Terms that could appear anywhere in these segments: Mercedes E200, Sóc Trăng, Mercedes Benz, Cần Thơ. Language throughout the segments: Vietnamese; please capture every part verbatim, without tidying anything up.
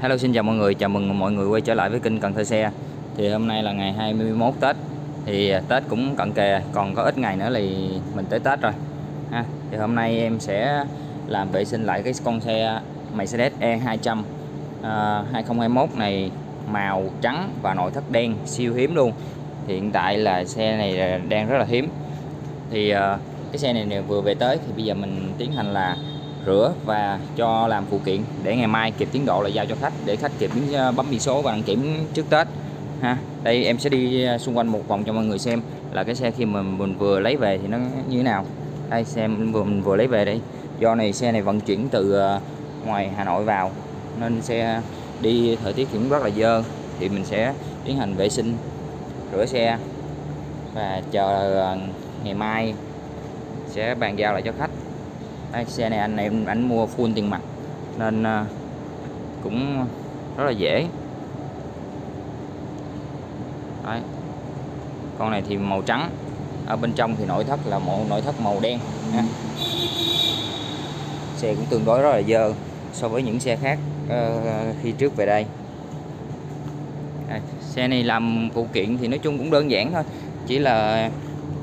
Hello, xin chào mọi người, chào mừng mọi người quay trở lại với kênh Cần Thơ Xe. Thì hôm nay là ngày hai mươi mốt Tết, thì Tết cũng cận kề, còn có ít ngày nữa thì mình tới Tết rồi ha. Thì hôm nay em sẽ làm vệ sinh lại cái con xe Mercedes E hai trăm à, hai không hai mốt này, màu trắng và nội thất đen, siêu hiếm luôn. Thì hiện tại là xe này đang rất là hiếm. Thì à, cái xe này vừa về tới, thì bây giờ mình tiến hành là rửa và cho làm phụ kiện để ngày mai kịp tiến độ là giao cho khách, để khách kịp bấm biển số và đăng kiểm trước Tết ha. Đây em sẽ đi xung quanh một vòng cho mọi người xem là cái xe khi mà mình vừa lấy về thì nó như thế nào. Đây xe mình vừa, mình vừa lấy về đây. Do này xe này vận chuyển từ ngoài Hà Nội vào nên xe đi thời tiết cũng rất là dơ, thì mình sẽ tiến hành vệ sinh, rửa xe và chờ ngày mai sẽ bàn giao lại cho khách. Đây, xe này anh em ảnh mua full tiền mặt nên uh, cũng rất là dễ. Đấy. Con này thì màu trắng, ở bên trong thì nội thất là một nội thất màu đen ha. Xe cũng tương đối rất là dơ so với những xe khác uh, khi trước về đây. Đây, xe này làm phụ kiện thì nói chung cũng đơn giản thôi, chỉ là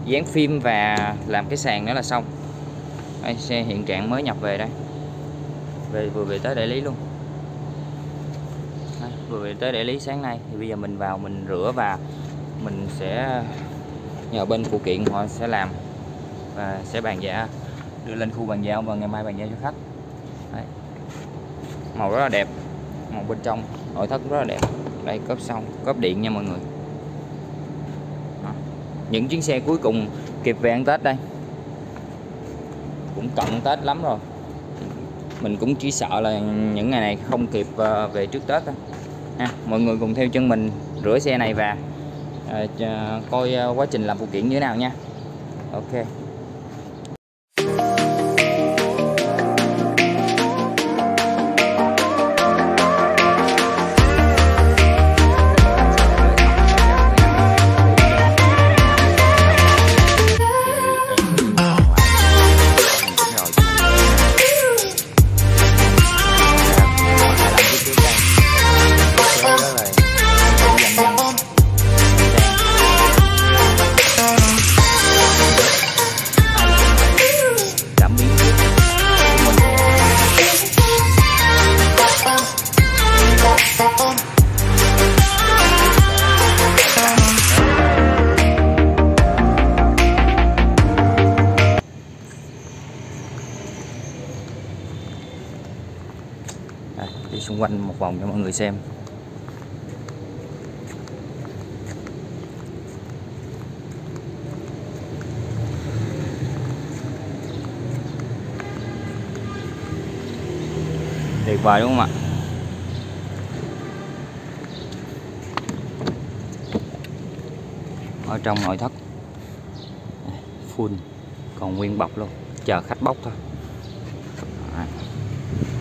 dán phim và làm cái sàn nữa là xong. Đây, xe hiện trạng mới nhập về đây, về vừa về tới đại lý luôn. Đây, vừa về tới đại lý sáng nay, thì bây giờ mình vào mình rửa và mình sẽ nhờ bên phụ kiện họ sẽ làm và sẽ bàn giao, đưa lên khu bàn giao và ngày mai bàn giao cho khách. Đây. Màu rất là đẹp, màu bên trong nội thất rất là đẹp. Đây cốp xong, cốp điện nha mọi người. Đó. Những chuyến xe cuối cùng kịp về ăn Tết đây. Cũng cận Tết lắm rồi, mình cũng chỉ sợ là những ngày này không kịp về trước Tết ha. Mọi người cùng theo chân mình rửa xe này và coi quá trình làm phụ kiện như thế nào nha. Ok. Đi xung quanh một vòng cho mọi người xem. Tuyệt vời đúng không ạ? Ở trong nội thất full, còn nguyên bọc luôn, chờ khách bóc thôi.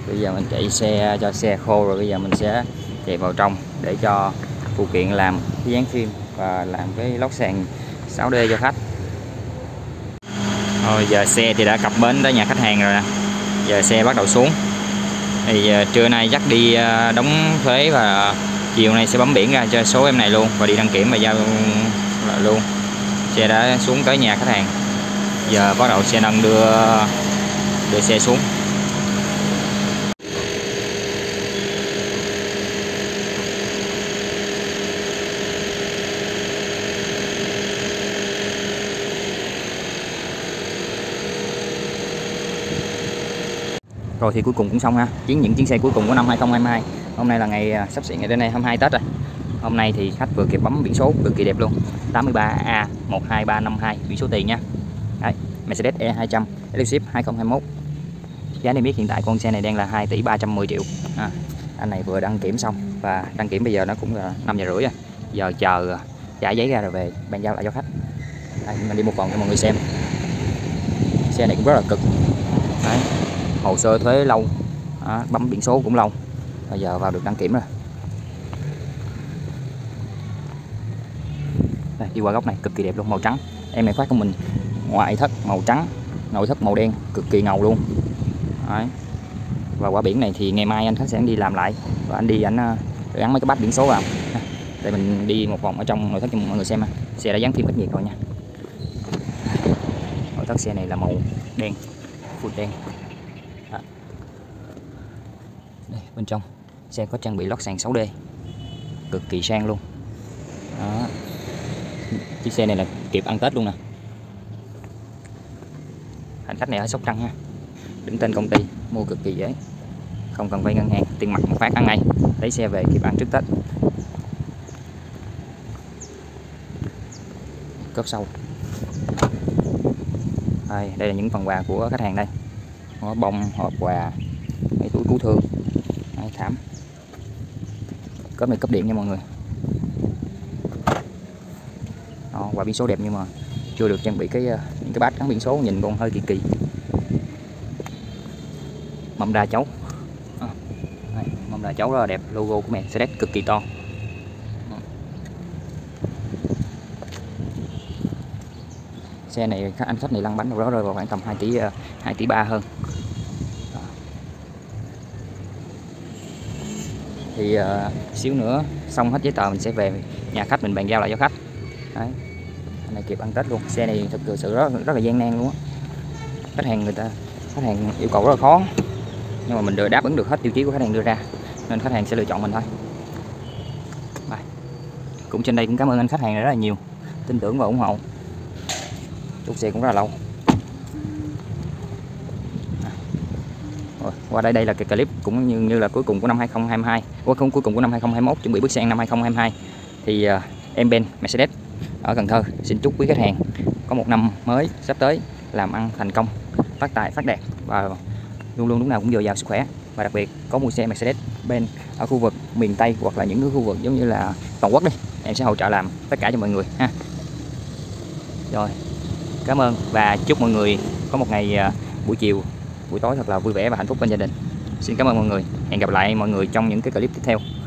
Bây giờ mình chạy xe cho xe khô rồi, bây giờ mình sẽ chạy vào trong để cho phụ kiện làm cái dán phim và làm cái lót sàn sáu D cho khách. Rồi giờ xe thì đã cập bến tới nhà khách hàng rồi nè. Giờ xe bắt đầu xuống. Thì trưa nay dắt đi đóng thuế và chiều nay sẽ bấm biển ra cho số em này luôn và đi đăng kiểm và giao luôn. Xe đã xuống tới nhà khách hàng. Giờ bắt đầu xe nâng đưa đưa xe xuống. Rồi thì cuối cùng cũng xong ha, chuyến những chuyến xe cuối cùng của năm hai không hai hai. Hôm nay là ngày sắp xỉ ngày đến đây hai mươi hai Tết rồi. Hôm nay thì khách vừa kịp bấm biển số cực kỳ đẹp luôn, tám ba A một hai ba năm hai, biển số tiền nha. Đấy, Mercedes E hai trăm Leadership hai không hai mốt. Giá này biết hiện tại con xe này đang là hai tỷ ba trăm mười triệu à. Anh này vừa đăng kiểm xong và đăng kiểm bây giờ nó cũng là năm giờ rưỡi rồi. Giờ chờ trả giấy ra rồi về bàn giao lại cho khách. Đấy, mình đi một vòng cho mọi người xem. Xe này cũng rất là cực. Đấy, hồ sơ thuế lâu, à, bấm biển số cũng lâu, bây giờ vào được đăng kiểm rồi. Đây, đi qua góc này cực kỳ đẹp luôn, màu trắng. Em này khoác của mình ngoại thất màu trắng, nội thất màu đen, cực kỳ ngầu luôn. Đấy. và quả biển này thì ngày mai anh Khánh sẽ đi làm lại, và anh đi anh gắn mấy cái bát biển số vào. Để mình đi một vòng ở trong nội thất cho mọi người xem ha. Xe đã dán phim cách nhiệt rồi nha. Nội thất xe này là màu đen, full đen. Đó. Đây, bên trong xe có trang bị lót sàn sáu D, cực kỳ sang luôn. Đó. Chiếc xe này là kịp ăn Tết luôn nè. Hành khách này ở Sóc Trăng ha, đứng tên công ty, mua cực kỳ dễ, không cần vay ngân hàng, tiền mặt một phát ăn ngay, lấy xe về kịp ăn trước Tết. Cốp sau. Đây, đây là những phần quà của khách hàng đây. Có bông, hộp quà, mấy túi cứu thương, mấy thảm. Cốp này cốp điện nha mọi người. Đó, quà biển số đẹp nhưng mà chưa được trang bị cái những cái bát gắn biển số, nhìn còn hơi kỳ kỳ. Mâm đa chấu. À, đây, mâm đa chấu rất là đẹp, logo của Mercedes cực kỳ to. Xe này các anh khách này lăn bánh đâu đó rơi vào khoảng tầm hai tỷ hai tỷ ba hơn. Đó. Thì uh, xíu nữa xong hết giấy tờ mình sẽ về nhà khách, mình bàn giao lại cho khách. Đấy. Anh này kịp ăn Tết luôn. Xe này thật sự rất rất là gian nan luôn á. Khách hàng người ta khách hàng yêu cầu rất là khó. Nhưng mà mình đều đáp ứng được hết tiêu chí của khách hàng đưa ra nên khách hàng sẽ lựa chọn mình thôi. Đây. Cũng trên đây cũng cảm ơn anh khách hàng này rất là nhiều, tin tưởng và ủng hộ. Chốt xe cũng rất là lâu. Rồi, qua đây đây là cái clip cũng như như là cuối cùng của năm hai không hai hai. Qua không cuối cùng của năm hai không hai mốt, chuẩn bị bước sang năm hai không hai hai. Thì uh, em Ben Mercedes ở Cần Thơ xin chúc quý khách hàng có một năm mới sắp tới làm ăn thành công, phát tài phát đạt và luôn luôn lúc nào cũng dồi dào sức khỏe. Và đặc biệt có mua xe Mercedes Ben ở khu vực miền Tây hoặc là những khu vực giống như là toàn quốc đi, em sẽ hỗ trợ làm tất cả cho mọi người ha. Rồi. Cảm ơn và chúc mọi người có một ngày buổi chiều, buổi tối thật là vui vẻ và hạnh phúc bên gia đình. Xin cảm ơn mọi người. Hẹn gặp lại mọi người trong những cái clip tiếp theo.